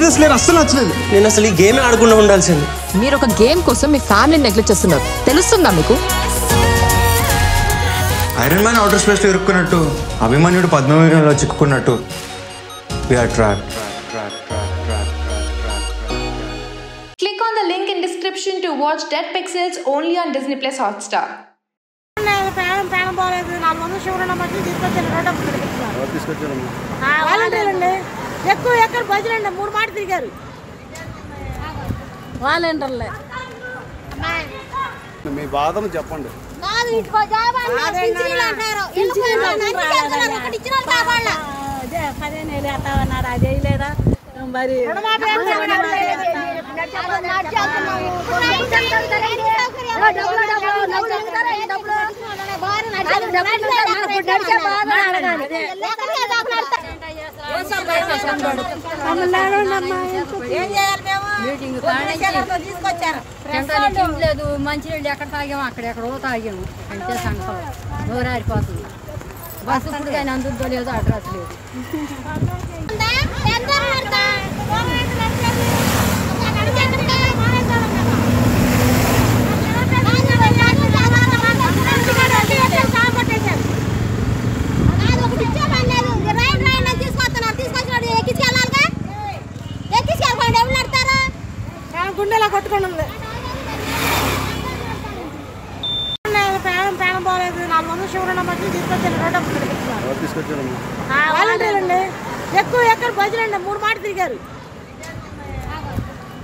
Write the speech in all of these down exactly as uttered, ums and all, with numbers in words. ఇది అసలు అసలు నచ్చలేదు. నేను అసలు ఈ గేమ్ ఆడకుండా ఉండాల్సింది. మీరు ఒక గేమ్ కోసం మీ ఫ్యామిలీని నెగ్లెక్ట్ చేస్తున్నారు తెలుస్తుందా మీకు? ఐరన్ మ్యాన్ ఆర్డర్ స్పేస్ లో ఇరుక్కున్నట్టు, అభిమన్యుడు పద్మవ్యూహంలో చిక్కుకున్నట్టు, we are trapped. Click on the link in description to watch Dead Pixels only on Disney Plus Hotstar. నేను ప్రాణం ప్రాణం పోలేదు. నా ముందు శివరణ మధ్య తీసుకొచ్చాను. రోడ్ అప్ తీసుకొచ్చాను. తీసుకొచ్చాను. ఆ వాలంటీర్లండి. ఎక్కువ ఎక్కడ భజనండి మూడు మాట తిరిగారు. వాలంటీర్లే. అమ్మ మీ వాదం చెప్పండి. నాది ఇట్కో జాబన్ పింఛీలు అంటారు. ఎందుకు నాన్న చెప్తున్నారు ఒకటి ఇచ్చినా కావాలా? లేదు మంచినీళ్ళు ఎక్కడ తాగాము అక్కడెక్కడో తాగాము అంటే సంగతి నోరారిపోతుంది. బస్సు ఇప్పుడు కానీ అందుతో లేదు అడ్రస్ లేదు. గుండెలా కొట్టుకుని ఉంది. శివరణ మధ్య తీసుకొచ్చాను. రోడ్ అప్ తీసుకొచ్చాను. ఆ వాలంటీర్లండి. ఎక్కువ ఎక్కడ భజనండి మూడు మాట తిరిగారు. వాలంటీర్లే. మీ వాదం చెప్పండి. నాది ఇట్కో జాబన్ పింఛీలు అంటారు. ఎందుకు నాన్న చెప్తున్నారు ఒకటి ఇచ్చినా కావాలా? అదే పదేనేలే అత్తవన్నాడు. అదే లేదా మరి లేదు మంచినీళ్ళు ఎక్కడ తాగాము అక్కడెక్కడో తాగాము అంటే సంగతి నోరారిపోతుంది. బస్సు ఇప్పుడు కానీ అందుతో లేదు అడ్రస్ లేదు. గుండెలా కొట్టుకుని ఉంది. ప్రాణం ప్రాణం పోలేదు. నా ముందు శివరణ మధ్య తీసుకొచ్చాను. రోడ్ అప్ తీసుకొచ్చాను. ఆ వాలంటీర్లండి. ఎక్కువ ఎక్కడ భజనండి మూడు మాట తిరిగారు.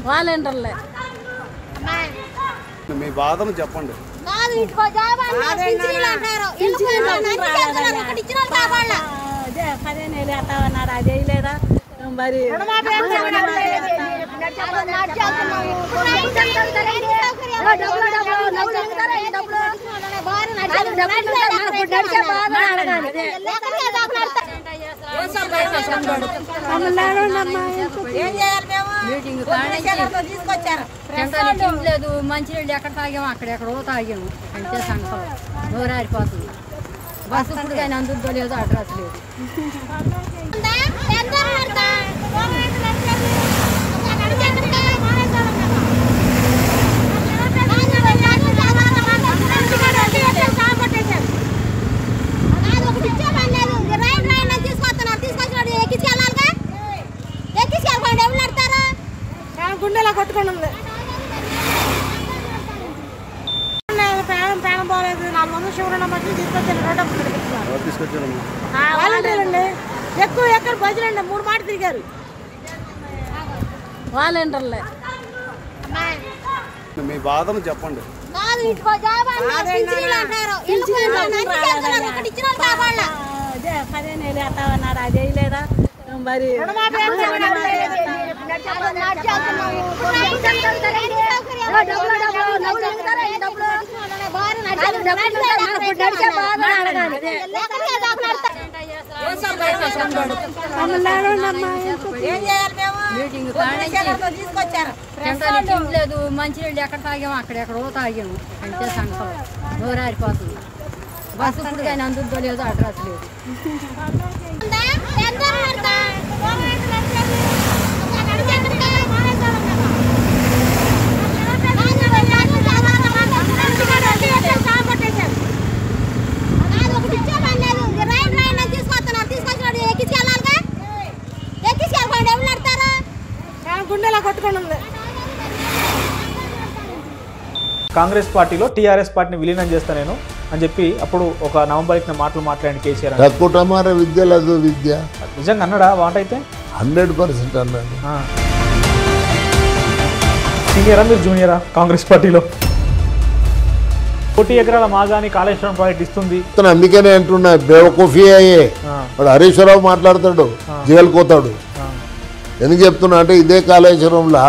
వాలంటీర్లే. మీ వాదం చెప్పండి. నాది ఇట్కో జాబన్ పింఛీలు అంటారు. ఎందుకు నాన్న చెప్తున్నారు ఒకటి ఇచ్చినా కావాలా? అదే పదేనేలే అత్తవన్నాడు. అదే లేదా మరి లేదు మంచినీళ్ళు ఎక్కడ తాగాము అక్కడెక్కడో తాగాము అంటే సంగతి నోరారిపోతుంది. బస్సు ఇప్పుడు కానీ అందుతో లేదు అడ్రస్ లేదు. కాంగ్రెస్ పార్టీలో టీఆర్ఎస్ పార్టీని విలీనం చేస్తా నేను అని చెప్పి అప్పుడు ఒక నవంబర్ ఇచ్చిన మాటలు మాట్లాడిన కేసీఆర్ కుటుంబార విద్య లేదు విద్య నిజంగా అన్నాడా? వాట్ అయితే హండ్రెడ్ పర్సెంట్ అన్నాడు. సీనియరా మీరు జూనియరా కాంగ్రెస్ పార్టీలో? కోటి ఎకరాల మాగాని కాళేశ్వరం ప్రాజెక్ట్ ఇస్తుంది అందుకనే అంటున్నా బేవకూఫీ అయ్యే వాడు హరీశ్వరరావు మాట్లాడతాడు జైలుకి పోతాడు. ఎందుకు చెప్తున్నా అంటే ఇదే కాళేశ్వరంలో